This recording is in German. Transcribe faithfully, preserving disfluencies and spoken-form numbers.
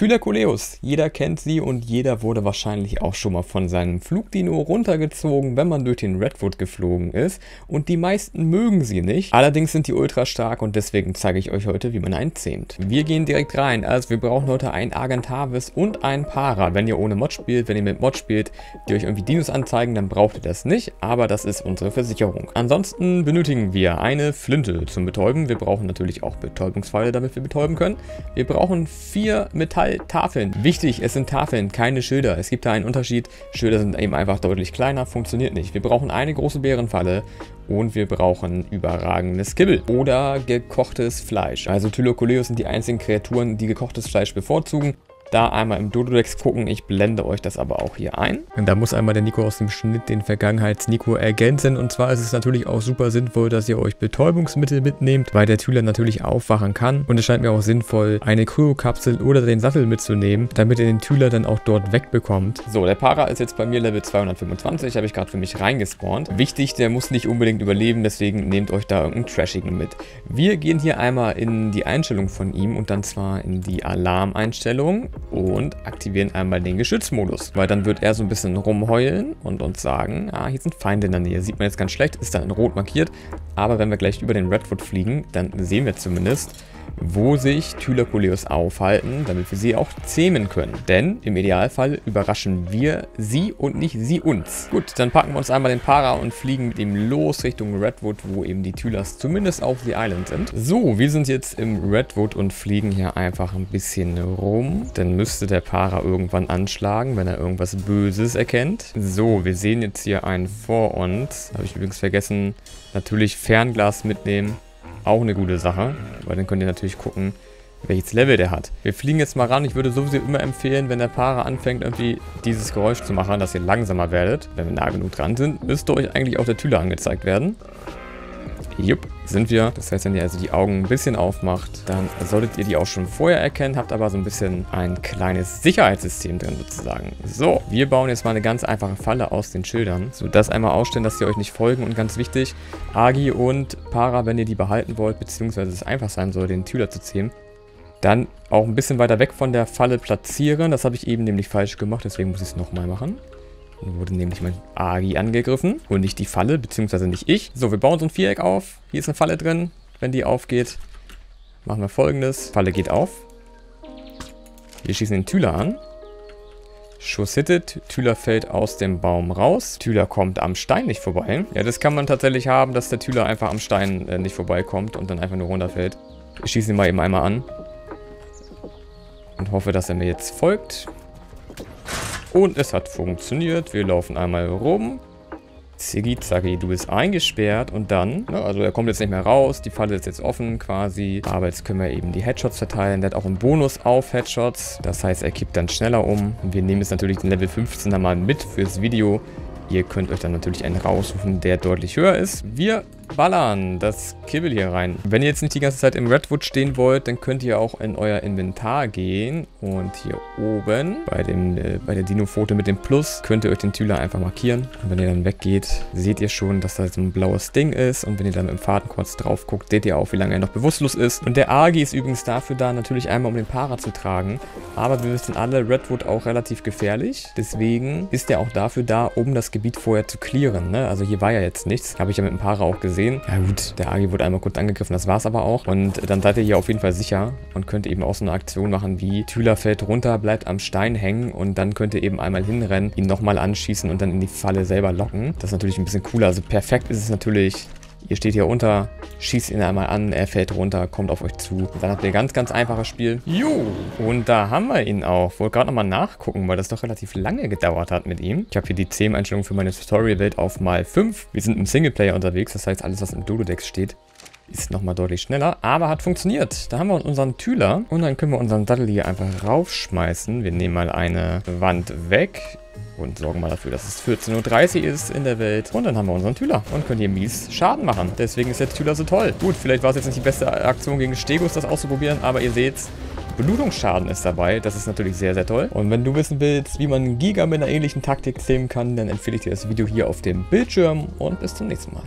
Thylacoleus, jeder kennt sie und jeder wurde wahrscheinlich auch schon mal von seinem Flugdino runtergezogen, wenn man durch den Redwood geflogen ist, und die meisten mögen sie nicht. Allerdings sind die ultra stark und deswegen zeige ich euch heute, wie man einen zähmt. Wir gehen direkt rein, also wir brauchen heute einen Argentavis und einen Para. Wenn ihr ohne Mod spielt, wenn ihr mit Mod spielt, die euch irgendwie Dinos anzeigen, dann braucht ihr das nicht, aber das ist unsere Versicherung. Ansonsten benötigen wir eine Flinte zum Betäuben, wir brauchen natürlich auch Betäubungspfeile, damit wir betäuben können. Wir brauchen vier Metall Tafeln. Wichtig, es sind Tafeln, keine Schilder. Es gibt da einen Unterschied. Schilder sind eben einfach deutlich kleiner, funktioniert nicht. Wir brauchen eine große Bärenfalle und wir brauchen überragendes Kibble oder gekochtes Fleisch. Also Thylacoleus sind die einzigen Kreaturen, die gekochtes Fleisch bevorzugen. Da einmal im Dododex gucken, ich blende euch das aber auch hier ein. Und da muss einmal der Nico aus dem Schnitt den Vergangenheits-Nico ergänzen. Und zwar ist es natürlich auch super sinnvoll, dass ihr euch Betäubungsmittel mitnehmt, weil der Thyler natürlich aufwachen kann. Und es scheint mir auch sinnvoll, eine Kryokapsel oder den Sattel mitzunehmen, damit ihr den Thyler dann auch dort wegbekommt. So, der Para ist jetzt bei mir Level zweihundertfünfundzwanzig, habe ich gerade für mich reingespawnt. Wichtig, der muss nicht unbedingt überleben, deswegen nehmt euch da irgendeinen Trashigen mit. Wir gehen hier einmal in die Einstellung von ihm und dann zwar in die Alarmeinstellung und aktivieren einmal den Geschützmodus, weil dann wird er so ein bisschen rumheulen und uns sagen, ah, hier sind Feinde in der Nähe, sieht man jetzt ganz schlecht, ist dann in Rot markiert, aber wenn wir gleich über den Redwood fliegen, dann sehen wir zumindest, wo sich Thylacoleus aufhalten, damit wir sie auch zähmen können. Denn im Idealfall überraschen wir sie und nicht sie uns. Gut, dann packen wir uns einmal den Para und fliegen mit ihm los Richtung Redwood, wo eben die Thylas zumindest auf The Island sind. So, wir sind jetzt im Redwood und fliegen hier einfach ein bisschen rum. Dann müsste der Para irgendwann anschlagen, wenn er irgendwas Böses erkennt. So, wir sehen jetzt hier einen vor uns. Habe ich übrigens vergessen, natürlich Fernglas mitnehmen. Auch eine gute Sache, weil dann könnt ihr natürlich gucken, welches Level der hat. Wir fliegen jetzt mal ran. Ich würde sowieso immer empfehlen, wenn der Para anfängt, irgendwie dieses Geräusch zu machen, dass ihr langsamer werdet. Wenn wir nah genug dran sind, müsste euch eigentlich auch der Thyler angezeigt werden. Jupp, sind wir. Das heißt, wenn ihr also die Augen ein bisschen aufmacht, dann solltet ihr die auch schon vorher erkennen, habt aber so ein bisschen ein kleines Sicherheitssystem drin sozusagen. So, wir bauen jetzt mal eine ganz einfache Falle aus den Schildern. So, das einmal ausstellen, dass sie euch nicht folgen und ganz wichtig, Agi und Para, wenn ihr die behalten wollt, beziehungsweise es einfach sein soll, den Thyler zu zähmen, dann auch ein bisschen weiter weg von der Falle platzieren. Das habe ich eben nämlich falsch gemacht, deswegen muss ich es nochmal machen. Wurde nämlich mein Agi angegriffen und nicht die Falle, beziehungsweise nicht ich. So, wir bauen so ein Viereck auf. Hier ist eine Falle drin. Wenn die aufgeht, machen wir folgendes. Falle geht auf. Wir schießen den Thyler an. Schuss hittet. Thyler fällt aus dem Baum raus. Thyler kommt am Stein nicht vorbei. Ja, das kann man tatsächlich haben, dass der Thyler einfach am Stein äh, nicht vorbeikommt und dann einfach nur runterfällt. Wir schießen ihn mal eben einmal an. Und hoffe, dass er mir jetzt folgt. Und es hat funktioniert. Wir laufen einmal rum. Ziggy, zacki, du bist eingesperrt. Und dann, ne, also er kommt jetzt nicht mehr raus. Die Falle ist jetzt offen quasi. Aber jetzt können wir eben die Headshots verteilen. Der hat auch einen Bonus auf Headshots. Das heißt, er kippt dann schneller um. Wir nehmen jetzt natürlich den Level fünfzehner mal mit fürs Video. Ihr könnt euch dann natürlich einen raussuchen, der deutlich höher ist. Wir ballern das Kibble hier rein. Wenn ihr jetzt nicht die ganze Zeit im Redwood stehen wollt, dann könnt ihr auch in euer Inventar gehen. Und hier oben bei, dem, äh, bei der Dino-Foto mit dem Plus könnt ihr euch den Thyler einfach markieren. Und wenn ihr dann weggeht, seht ihr schon, dass da so ein blaues Ding ist. Und wenn ihr dann im Faden kurz drauf guckt, seht ihr auch, wie lange er noch bewusstlos ist. Und der Agi ist übrigens dafür da, natürlich einmal um den Para zu tragen. Aber wir wissen alle, Redwood auch relativ gefährlich. Deswegen ist er auch dafür da, um das Gebiet vorher zu clearen, ne? Also hier war ja jetzt nichts. Habe ich ja mit dem Para auch gesehen. Ja gut, der Agi wurde einmal kurz angegriffen, das war es aber auch. Und dann seid ihr hier auf jeden Fall sicher und könnt eben auch so eine Aktion machen wie Thyler fällt runter, bleibt am Stein hängen und dann könnt ihr eben einmal hinrennen, ihn nochmal anschießen und dann in die Falle selber locken. Das ist natürlich ein bisschen cooler. Also perfekt ist es natürlich, ihr steht hier unter, schießt ihn einmal an, er fällt runter, kommt auf euch zu. Dann habt ihr ein ganz, ganz einfaches Spiel. Jo! Und da haben wir ihn auch. Wollte gerade nochmal nachgucken, weil das doch relativ lange gedauert hat mit ihm. Ich habe hier die Zähm-Einstellung für meine Tutorial-Welt auf mal fünf. Wir sind im Singleplayer unterwegs, das heißt, alles, was im Dododex steht, ist nochmal deutlich schneller, aber hat funktioniert. Da haben wir unseren Thyler und dann können wir unseren Sattel hier einfach raufschmeißen. Wir nehmen mal eine Wand weg und sorgen mal dafür, dass es vierzehn Uhr dreißig ist in der Welt. Und dann haben wir unseren Thyler und können hier mies Schaden machen. Deswegen ist der Thyler so toll. Gut, vielleicht war es jetzt nicht die beste Aktion gegen Stegus, das auszuprobieren, aber ihr seht's, Blutungsschaden ist dabei. Das ist natürlich sehr, sehr toll. Und wenn du wissen willst, wie man Giga mit einer ähnlichen Taktik zähmen kann, dann empfehle ich dir das Video hier auf dem Bildschirm und bis zum nächsten Mal.